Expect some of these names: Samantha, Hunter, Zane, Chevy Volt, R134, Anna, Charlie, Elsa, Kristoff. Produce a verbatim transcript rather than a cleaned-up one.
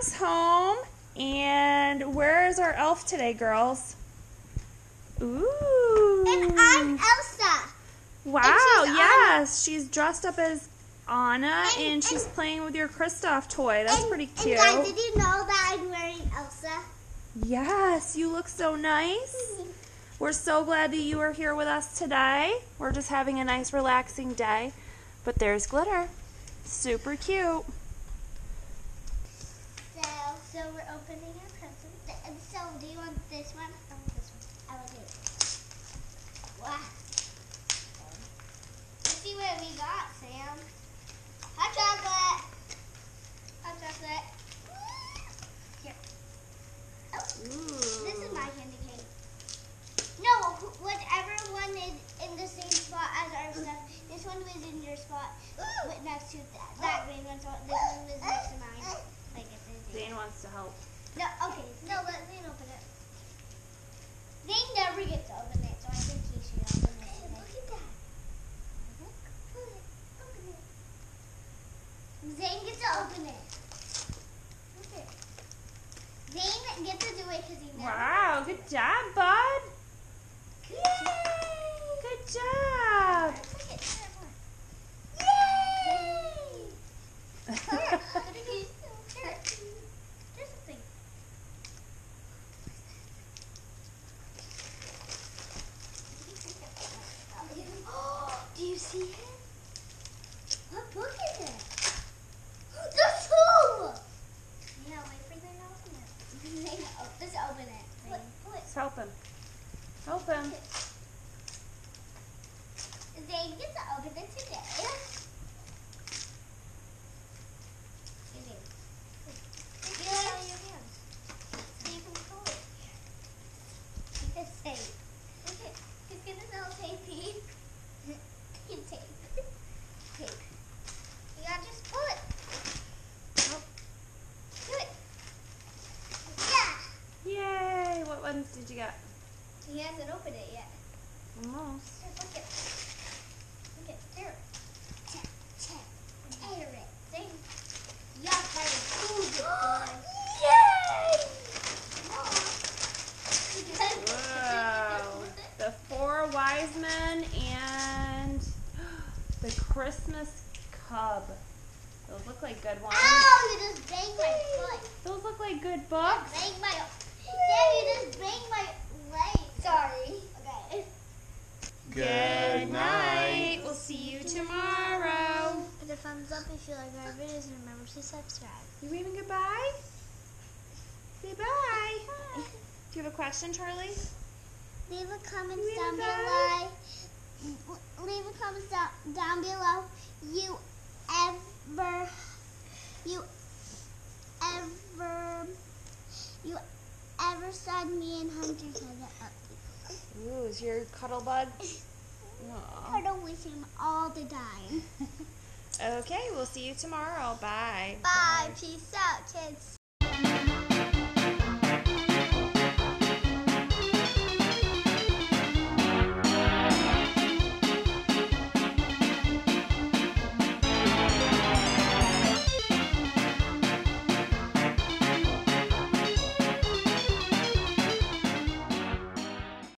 comes home, and where is our elf today, girls? Ooh. And I'm Elsa. Wow, she's yes. Anna. She's dressed up as Anna, and, and she's and, playing with your Kristoff toy. That's and, pretty cute. And guys, did you know that I'm wearing Elsa? Yes, you look so nice. Mm-hmm. We're so glad that you are here with us today. We're just having a nice, relaxing day. But there's glitter. Super cute. So, so we're opening our presents. And so, do you want this one? I want this one. I will do it. Wow. Let's see what we got, Sam. Hot chocolate. Hot chocolate. Here. Oh, ooh. This is my candy cane. No, whatever one is in the same spot as our stuff. This one was in your spot, but next to that. That green one's spot. This one was next to mine. Like it's Zane wants to help. No, okay. No, let Zane open it. Zane never gets to open it, so I think he should open it. Okay, look at that. Look, look, open it. Zane gets to open it. Look at it. Zane gets to do it because he knows. Wow, good job, bud. Yay! Good job! Yay! There's a thing. Oh, do you see it? What book is it? The school! Yeah, wait for them to open it. Let's open it. What, what? Let's help him. Help him. Zane gets to open it today. You can show your hands. So you can pull it here. Because Zane. Look at, he's gonna sell tape. Tape, tape. Tape. You gotta just pull it. Oh. Do it. Yeah. Yay! What ones did you get? He hasn't opened it yet. Almost. Here, look at look at there. Tap, tap, air it. Thing. Y'all try to prove it, boys. Yay! Wow. The four wise men and the Christmas cub. Those look like good ones. Ow! You just banged my foot. Those look like good books. You banged my. Yeah, you just banged my. Sorry. Okay. Good night. We'll see you tomorrow. Put a thumbs up if you like our videos and remember to subscribe. You waving goodbye? Say bye. Bye. Do you have a question, Charlie? Leave a comment down below. Leave a comment down below. You ever, you ever, you ever saw me and Hunter cuddle up? Ooh, is your cuddle bud? Aww. Cuddle with him all the time. Okay, we'll see you tomorrow. Bye.